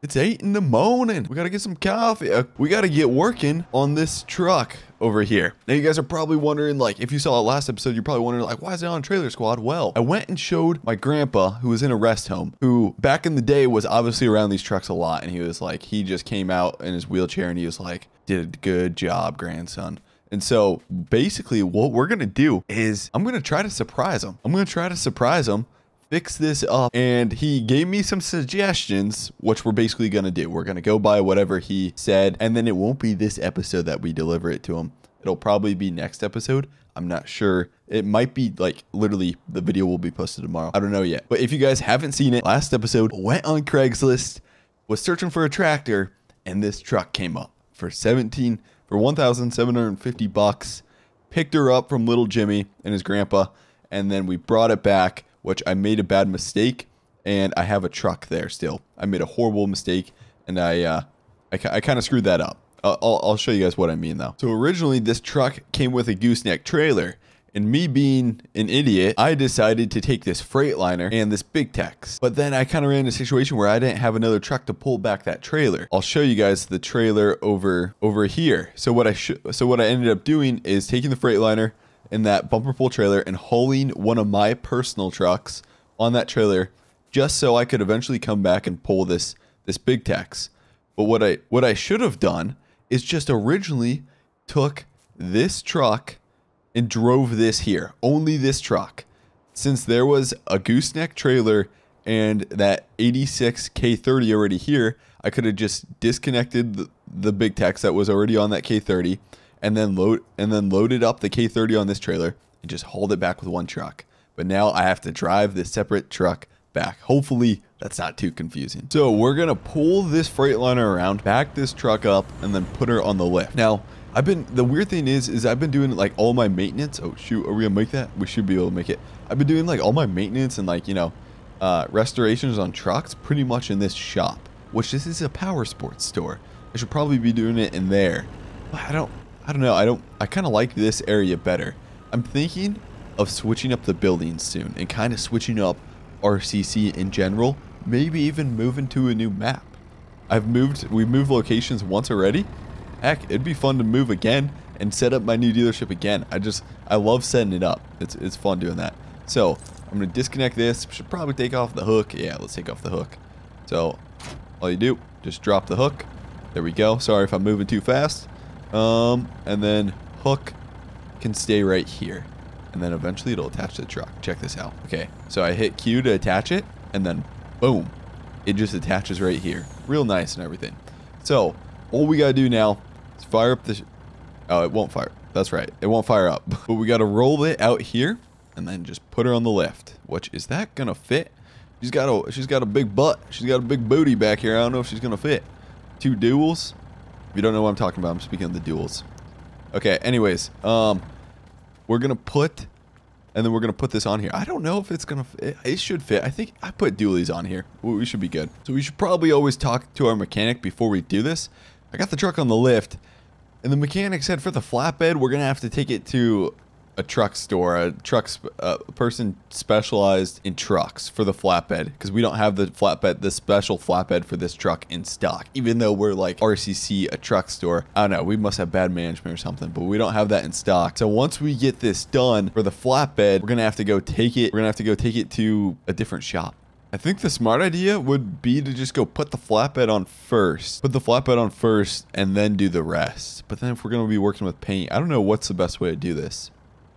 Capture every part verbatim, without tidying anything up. It's eight in the morning. We gotta get some coffee. Uh, we gotta get working on this truck over here. Now you guys are probably wondering, like, if you saw it last episode, you're probably wondering, like, why is it on Trailer Squad? Well, I went and showed my grandpa, who was in a rest home, who back in the day was obviously around these trucks a lot, and he was like, he just came out in his wheelchair and he was like, did a good job, grandson. And so basically what we're gonna do is I'm gonna try to surprise him. I'm gonna try to surprise him. Fix this up. And he gave me some suggestions, which we're basically going to do. We're going to go by whatever he said, and then it won't be this episode that we deliver it to him. It'll probably be next episode. I'm not sure. It might be like literally the video will be posted tomorrow. I don't know yet. But if you guys haven't seen it, last episode went on Craigslist, was searching for a tractor, and this truck came up for seventeen for one thousand seven hundred fifty bucks. Picked her up from little Jimmy and his grandpa, and then we brought it back, which I made a bad mistake, and I have a truck there still. I made a horrible mistake, and I uh, I, I kind of screwed that up. Uh, I'll, I'll show you guys what I mean, though. So originally, this truck came with a gooseneck trailer, and me being an idiot, I decided to take this Freightliner and this Big Tex. But then I kind of ran into a situation where I didn't have another truck to pull back that trailer. I'll show you guys the trailer over over here. So what I sh so what I ended up doing is taking the Freightliner in that bumper pull trailer and hauling one of my personal trucks on that trailer, just so I could eventually come back and pull this this Big Tex. But what I what I should have done is just originally took this truck and drove this here, only this truck, since there was a gooseneck trailer and that eighty-six K thirty already here. I could have just disconnected the, the Big Tex that was already on that K thirty. And then load and then loaded up the K thirty on this trailer and just hauled it back with one truck. But now I have to drive this separate truck back. Hopefully that's not too confusing. So we're gonna pull this Freightliner around, back this truck up, and then put her on the lift. Now I've been the weird thing is is I've been doing like all my maintenance. Oh shoot, are we gonna make that? We should be able to make it. I've been doing like all my maintenance and like, you know, uh, restorations on trucks pretty much in this shop, which this is a power sports store. I should probably be doing it in there. But I don't. I don't know. I don't. I kind of like this area better. I'm thinking of switching up the building soon and kind of switching up R C C in general. Maybe even moving to a new map. I've moved. We moved locations once already. Heck, it'd be fun to move again and set up my new dealership again. I just. I love setting it up. It's it's fun doing that. So I'm gonna disconnect this. Should probably take off the hook. Yeah, let's take off the hook. So all you do, just drop the hook. There we go. Sorry if I'm moving too fast. Um, and then hook can stay right here, and then eventually it'll attach to the truck. Check this out. Okay, so I hit Q to attach it, and then boom, it just attaches right here. Real nice and everything. So all we gotta do now is fire up the sh oh, it won't fire. That's right, it won't fire up. But we gotta roll it out here, and then just put her on the lift. Which is that gonna fit? She's got a she's got a big butt. She's got a big booty back here. I don't know if she's gonna fit. Two duels. If you don't know what I'm talking about, I'm speaking of the duels. Okay, anyways, um, we're going to put, and then we're going to put this on here. I don't know if it's going to fit. It should fit. I think I put dualies on here. We should be good. So we should probably always talk to our mechanic before we do this. I got the truck on the lift, and the mechanic said for the flatbed, we're going to have to take it to a truck store, a truck sp uh, person specialized in trucks for the flatbed, because we don't have the flatbed, the special flatbed for this truck in stock, even though we're like R C C, a truck store. I don't know, we must have bad management or something, but we don't have that in stock. So once we get this done for the flatbed, we're gonna have to go take it. We're gonna have to go take it to a different shop. I think the smart idea would be to just go put the flatbed on first. Put the flatbed on first and then do the rest. But then if we're gonna be working with paint, I don't know what's the best way to do this.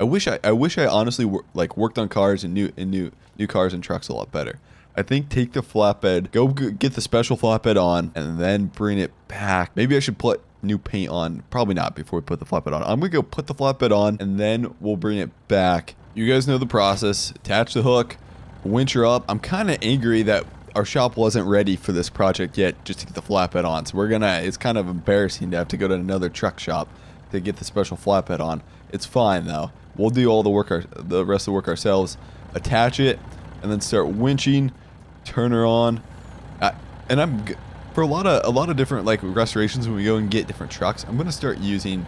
I wish I, I wish I honestly wor like worked on cars and new and new new cars and trucks a lot better. I think take the flatbed, go g get the special flatbed on, and then bring it back. Maybe I should put new paint on. Probably not before we put the flatbed on. I'm gonna go put the flatbed on, and then we'll bring it back. You guys know the process. Attach the hook, winch her up. I'm kind of angry that our shop wasn't ready for this project yet, just to get the flatbed on. So we're gonna. It's kind of embarrassing to have to go to another truck shop to get the special flatbed on. It's fine though. We'll do all the work, our, the rest of the work ourselves. Attach it, and then start winching. Turn her on, I, and I'm for a lot of a lot of different like restorations when we go and get different trucks. I'm gonna start using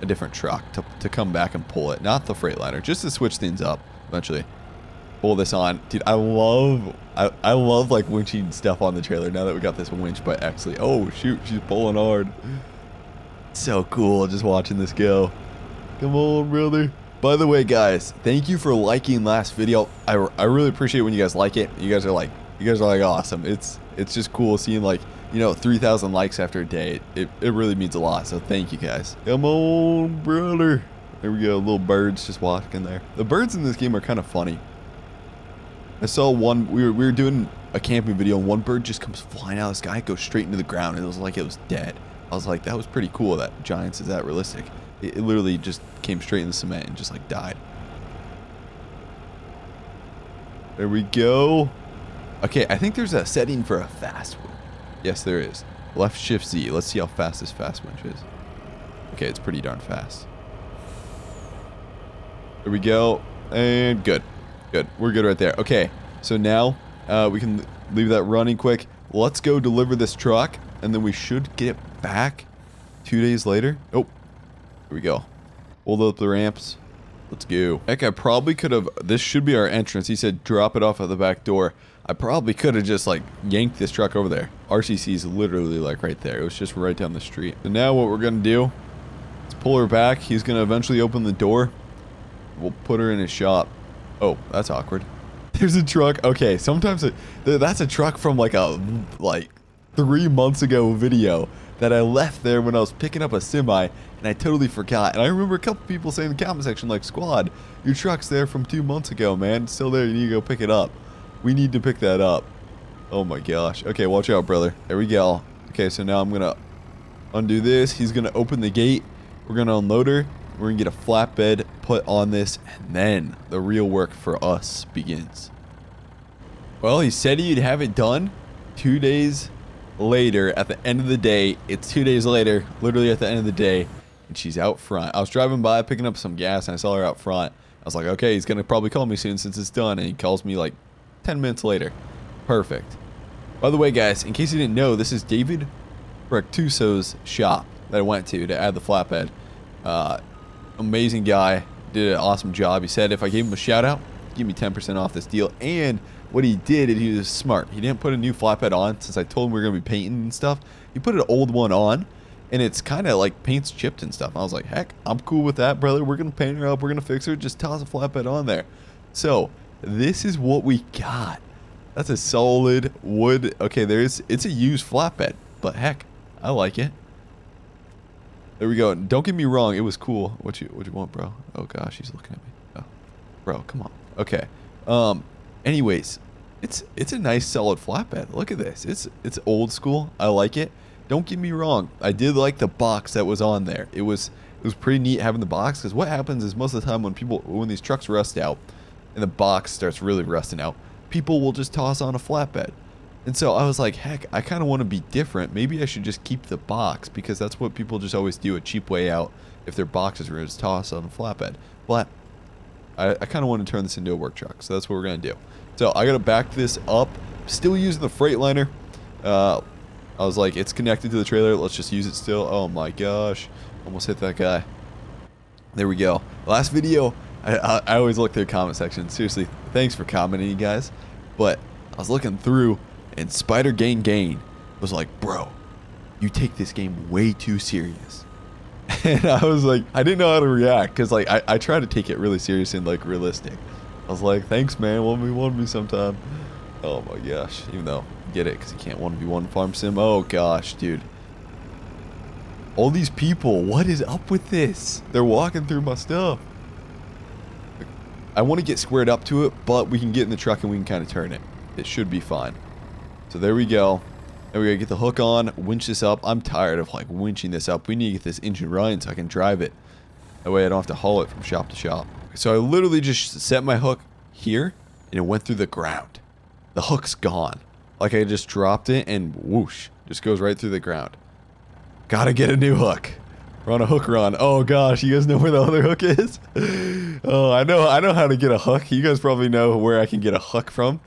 a different truck to to come back and pull it, not the Freightliner, just to switch things up. Eventually, pull this on, dude. I love I, I love like winching stuff on the trailer now that we got this winch by actually. Oh shoot, she's pulling hard. So cool just watching this go. Come on, brother. By the way, guys, thank you for liking last video. I, I really appreciate when you guys like it. You guys are like, you guys are like awesome. It's it's just cool seeing like, you know, three thousand likes after a day. It, it really means a lot. So thank you guys. Come on, brother. There we go. Little birds just walking there. The birds in this game are kind of funny. I saw one, we were, we were doing a camping video and one bird just comes flying out of the sky, goes straight into the ground, and it was like it was dead. I was like, that was pretty cool that Giants is that realistic. It, it literally just came straight in the cement and just like died. There we go. Okay, I think there's a setting for a fast one. Yes, there is. Left shift Z. Let's see how fast this fast winch is. Okay, it's pretty darn fast. There we go. And good. Good. We're good right there. Okay, so now uh, we can leave that running quick. Let's go deliver this truck, and then we should get it back two days later. Oh, here we go. Hold up the ramps. Let's go. Heck, I probably could have... This should be our entrance. He said drop it off at the back door. I probably could have just, like, yanked this truck over there. R C C is literally, like, right there. It was just right down the street. So now what we're going to do is pull her back. He's going to eventually open the door. We'll put her in his shop. Oh, that's awkward. There's a truck. Okay, sometimes it, that's a truck from like a like three months ago video that I left there when I was picking up a semi, and I totally forgot. And I remember a couple people saying in the comment section like, "Squad, your truck's there from two months ago, man. It's still there. You need to go pick it up. We need to pick that up." Oh my gosh. Okay, watch out, brother. There we go. Okay, so now I'm gonna undo this. He's gonna open the gate. We're gonna unload her. We're gonna get a flatbed put on this, and then the real work for us begins. Well, he said he'd have it done two days later. At the end of the day, it's two days later, literally at the end of the day, and she's out front. I was driving by picking up some gas, and I saw her out front. I was like, okay, he's gonna probably call me soon since it's done, and he calls me like ten minutes later. Perfect. By the way, guys, in case you didn't know, this is David Rectuso's shop that I went to to add the flatbed. Uh, amazing guy, did an awesome job. He said if I gave him a shout out, give me ten percent off this deal. And what he did is he was smart. He didn't put a new flatbed on since I told him we were gonna be painting and stuff. He put an old one on, and it's kind of like paint's chipped and stuff. I was like, heck, I'm cool with that, brother. We're gonna paint her up, we're gonna fix her, just toss a flatbed on there. So this is what we got. That's a solid wood. Okay, there's, it's a used flatbed, but heck, I like it. There we go. Don't get me wrong, it was cool. What you what you want, bro? Oh gosh, he's looking at me. Oh, bro, come on. Okay. Um. Anyways, it's it's a nice solid flatbed. Look at this. It's it's old school. I like it. Don't get me wrong. I did like the box that was on there. It was it was pretty neat having the box, because what happens is most of the time when people when these trucks rust out and the box starts really rusting out, people will just toss on a flatbed. And so I was like, heck, I kind of want to be different. Maybe I should just keep the box, because that's what people just always do, a cheap way out. If their boxes were just tossed on a flatbed. But I, I kind of want to turn this into a work truck. So that's what we're going to do. So I got to back this up. Still using the Freightliner. Uh, I was like, it's connected to the trailer. Let's just use it still. Oh my gosh. Almost hit that guy. There we go. Last video, I, I, I always look through the comment section. Seriously, thanks for commenting, you guys. But I was looking through, and Spider Gang Gang was like, bro, you take this game way too serious. And I was like, I didn't know how to react, because like I, I try to take it really serious and like realistic. I was like, thanks, man, one v one me sometime. Oh my gosh, even though I get it, because you can't one v one farm sim. Oh gosh, dude. All these people, what is up with this? They're walking through my stuff. I want to get squared up to it, but we can get in the truck and we can kind of turn it. It should be fine. So there we go. And we gotta get the hook on, winch this up. I'm tired of like winching this up. We need to get this engine running so I can drive it. That way I don't have to haul it from shop to shop. So I literally just set my hook here and it went through the ground. The hook's gone. Like I just dropped it and whoosh, just goes right through the ground. Gotta get a new hook. We're on a hook run. Oh gosh, you guys know where the other hook is? Oh, I know, I know how to get a hook. You guys probably know where I can get a hook from.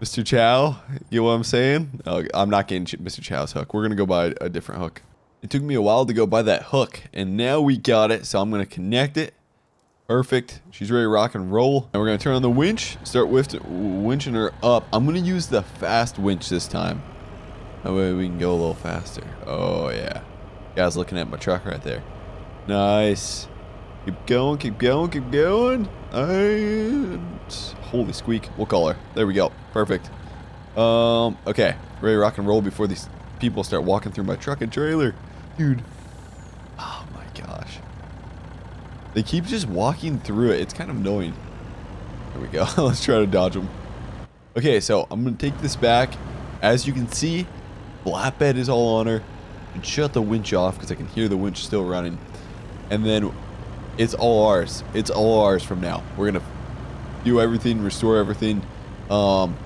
Mister Chow, you know what I'm saying? Oh, I'm not getting Mister Chow's hook. We're going to go buy a different hook. It took me a while to go buy that hook, and now we got it, so I'm going to connect it. Perfect. She's ready to rock and roll. And we're going to turn on the winch. Start with winching her up. I'm going to use the fast winch this time. That way we can go a little faster. Oh, yeah. Guys looking at my truck right there. Nice. Keep going, keep going, keep going. And holy squeak. We'll call her. There we go. Perfect. Um, okay. Ready to rock and roll before these people start walking through my truck and trailer. Dude. Oh, my gosh. They keep just walking through it. It's kind of annoying. There we go. Let's try to dodge them. Okay, so I'm going to take this back. As you can see, flatbed is all on her. And shut the winch off because I can hear the winch still running. And then it's all ours. It's all ours from now. We're going to do everything, restore everything. Um,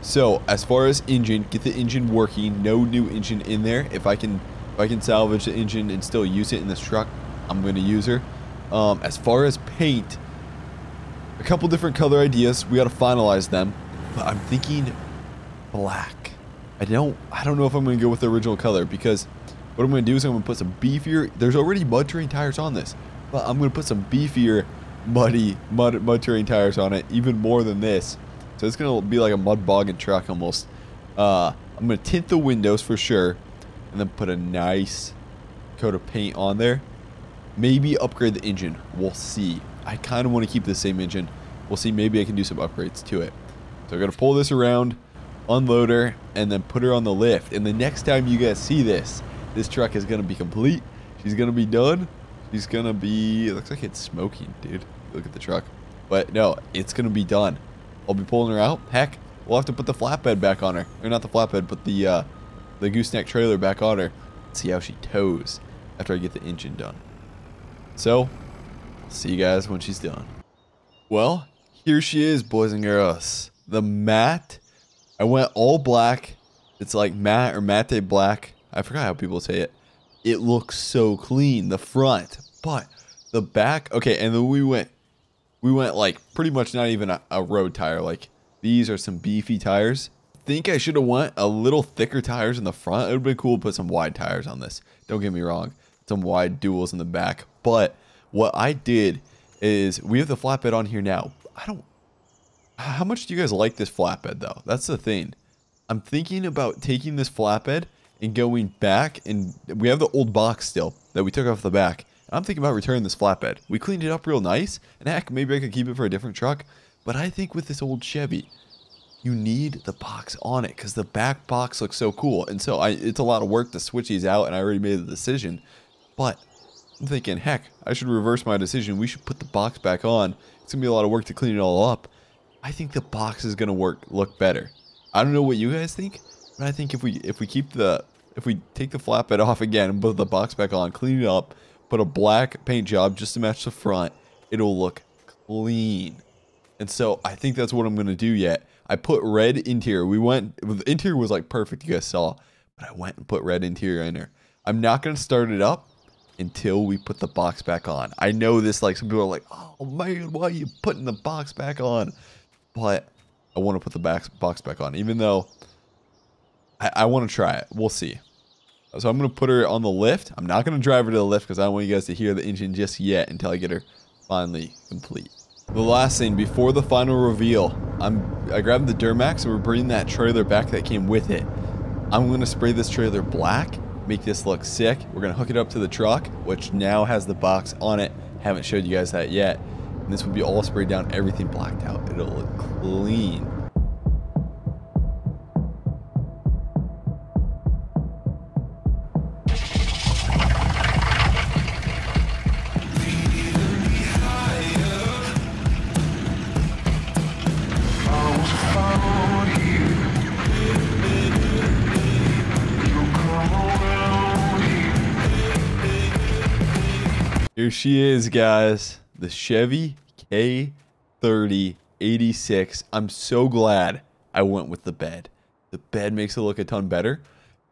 so as far as engine, get the engine working. No new engine in there. If I can, if I can salvage the engine and still use it in this truck, I'm going to use her. Um, as far as paint, a couple different color ideas. We got to finalize them, but I'm thinking black. I don't, I don't know if I'm going to go with the original color because what I'm going to do is I'm going to put some beefier. There's already mud terrain tires on this, but I'm going to put some beefier muddy mud, mud terrain tires on it, even more than this. So it's going to be like a mud bogging truck almost. Uh, I'm going to tint the windows for sure. And then put a nice coat of paint on there. Maybe upgrade the engine. We'll see. I kind of want to keep the same engine. We'll see. Maybe I can do some upgrades to it. So I'm going to pull this around, unload her, and then put her on the lift. And the next time you guys see this, this truck is going to be complete. She's going to be done. She's going to be... It looks like it's smoking, dude. Look at the truck. But no, it's going to be done. I'll be pulling her out. Heck, we'll have to put the flatbed back on her. Or not the flatbed, but the, uh, the gooseneck trailer back on her. Let's see how she tows after I get the engine done. So, see you guys when she's done. Well, here she is, boys and girls. The matte. I went all black. It's like matte or matte black. I forgot how people say it. It looks so clean, the front. But the back, okay, and then we went, we went like pretty much not even a, a road tire. Like, these are some beefy tires. Think I should have went a little thicker tires in the front. It would have been cool to put some wide tires on this. Don't get me wrong. Some wide duals in the back. But what I did is we have the flatbed on here now. I don't, how much do you guys like this flatbed though? That's the thing. I'm thinking about taking this flatbed and going back, and we have the old box still that we took off the back. I'm thinking about returning this flatbed. We cleaned it up real nice, and heck, maybe I could keep it for a different truck. But I think with this old Chevy, you need the box on it because the back box looks so cool. And so I, it's a lot of work to switch these out, and I already made the decision. But I'm thinking, heck, I should reverse my decision. We should put the box back on. It's going to be a lot of work to clean it all up. I think the box is going to work, look better. I don't know what you guys think, but I think if we if we keep the if we take the flatbed off again and put the box back on, clean it up, put a black paint job just to match the front, it'll look clean. And so I think that's what I'm going to do yet. I put red interior. We went the interior was like perfect, you guys saw, but I went and put red interior in there. I'm not going to start it up until we put the box back on. I know this, like, some people are like, oh man, why are you putting the box back on? But I want to put the back, box back on, even though I, I want to try it. We'll see. So I'm going to put her on the lift. I'm not going to drive her to the lift because I don't want you guys to hear the engine just yet until I get her finally complete. The last thing, before the final reveal, I'm, I grabbed the Duramax and we're bringing that trailer back that came with it. I'm going to spray this trailer black. Make this look sick. We're gonna hook it up to the truck, which now has the box on it. Haven't showed you guys that yet. And this will be all sprayed down, everything blacked out. It'll look clean. Here she is, guys. The Chevy K thirty eighty-six. I'm so glad I went with the bed. The bed makes it look a ton better.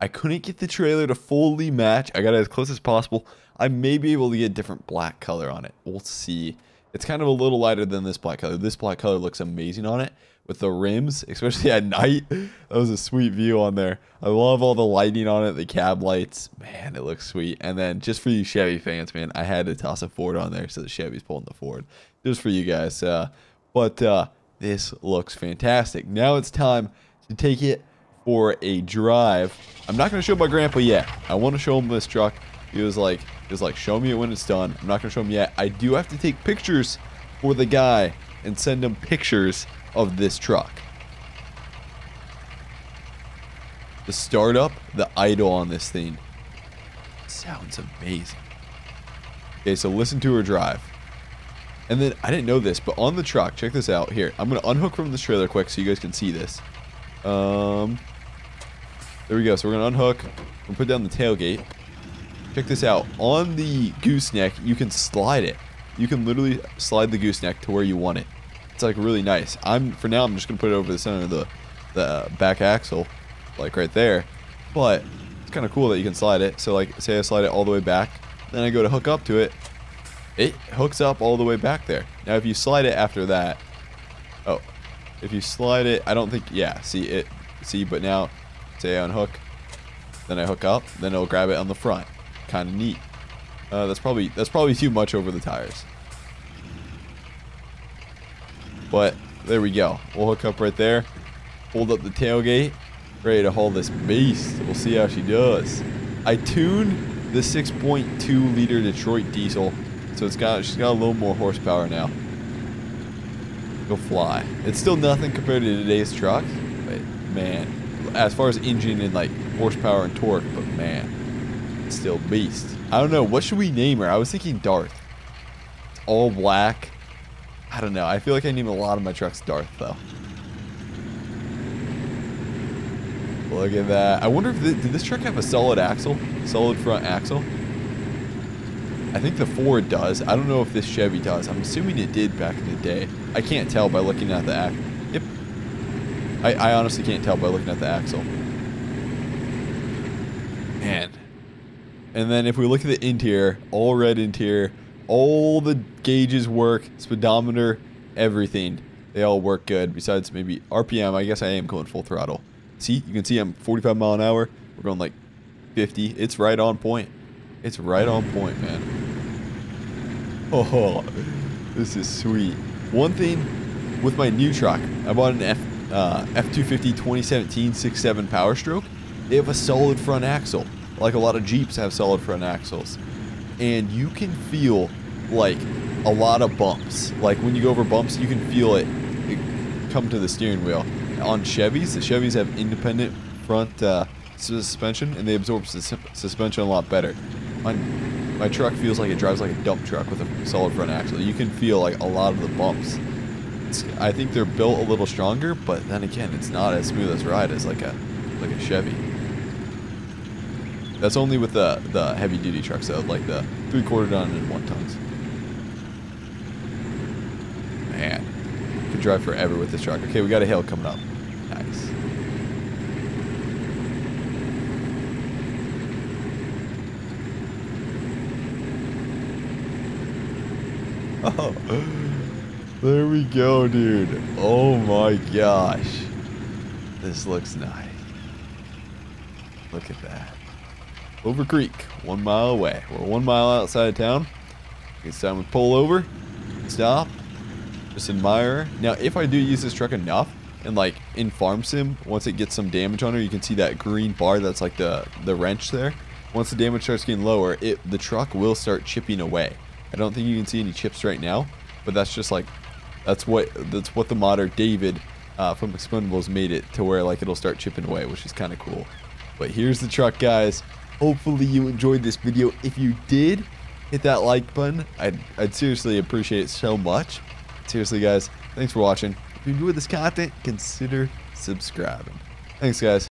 I couldn't get the trailer to fully match. I got it as close as possible. I may be able to get a different black color on it. We'll see. It's kind of a little lighter than this black color. This black color looks amazing on it. with the rims, especially at night. That was a sweet view on there. I love all the lighting on it, the cab lights. Man, it looks sweet. And then just for you Chevy fans, man, I had to toss a Ford on there, so the Chevy's pulling the Ford. Just for you guys. Uh, but uh, this looks fantastic. Now it's time to take it for a drive. I'm not going to show my grandpa yet. I want to show him this truck. He was like, he was like, show me it when it's done. I'm not going to show him yet. I do have to take pictures for the guy and send him pictures of this truck. The startup, the idle on this thing sounds amazing. Okay, so listen to her drive. And then I didn't know this, but on the truck, check this out. Here, I'm gonna unhook from this trailer quick so you guys can see this. Um, there we go. So we're gonna unhook and put down the tailgate. Check this out. On the gooseneck, you can slide it. You can literally slide the gooseneck to where you want it. It's like really nice. I'm for now. I'm just gonna put it over the center of the the back axle, like right there. But it's kind of cool that you can slide it. So like, say I slide it all the way back, then I go to hook up to it. It hooks up all the way back there. Now if you slide it after that, oh, if you slide it, I don't think. Yeah, see it. See, but now, say I unhook, then I hook up, then it'll grab it on the front. Kind of neat. Uh, that's probably that's probably too much over the tires. But there we go. We'll hook up right there. Hold up the tailgate. Ready to haul this beast. We'll see how she does. I tuned the six point two liter Detroit diesel, so it's got she's got a little more horsepower now. Go fly. It's still nothing compared to today's truck, but man, as far as engine and like horsepower and torque, but man, it's still beast. I don't know, what should we name her? I was thinking Darth. It's all black. I don't know. I feel like I name a lot of my trucks Darth, though. Look at that. I wonder if the, did this truck have a solid axle, solid front axle? I think the Ford does. I don't know if this Chevy does. I'm assuming it did back in the day. I can't tell by looking at the axle. Yep. I, I honestly can't tell by looking at the axle. Man. And then if we look at the interior, all red interior. All the gauges work, speedometer, everything. They all work good, besides maybe R P M. I guess I am going full throttle. See, you can see I'm forty-five mile an hour. We're going like fifty. It's right on point. It's right on point, man. Oh, this is sweet. One thing with my new truck, I bought an F, uh, F two fifty twenty seventeen six point seven Power Stroke. They have a solid front axle, like a lot of Jeeps have solid front axles. And you can feel like a lot of bumps. Like when you go over bumps, you can feel it, it come to the steering wheel. On Chevys, the Chevys have independent front uh, suspension, and they absorb sus suspension a lot better. My, my truck feels like it drives like a dump truck with a solid front axle. You can feel like a lot of the bumps. It's, I think they're built a little stronger, but then again, it's not as smooth as ride as like a like a Chevy. That's only with the, the heavy-duty trucks, though, like the three-quarter ton and one-tons. Man, you could drive forever with this truck. Okay, we got a hill coming up. Nice. Oh, there we go, dude. Oh, my gosh. This looks nice. Look at that. Over Creek, one mile away. We're one mile outside of town. It's time we pull over, stop, just admire her. Now, if I do use this truck enough, and like in Farm Sim, once it gets some damage on her, you can see that green bar that's like the, the wrench there. Once the damage starts getting lower, it the truck will start chipping away. I don't think you can see any chips right now, but that's just like, that's what that's what the modder David uh, from Expendables made it to where like it'll start chipping away, which is kind of cool. But here's the truck, guys. Hopefully you enjoyed this video. If you did, hit that like button. I'd, I'd seriously appreciate it so much. Seriously, guys, thanks for watching. If you enjoyed this content, consider subscribing. Thanks, guys.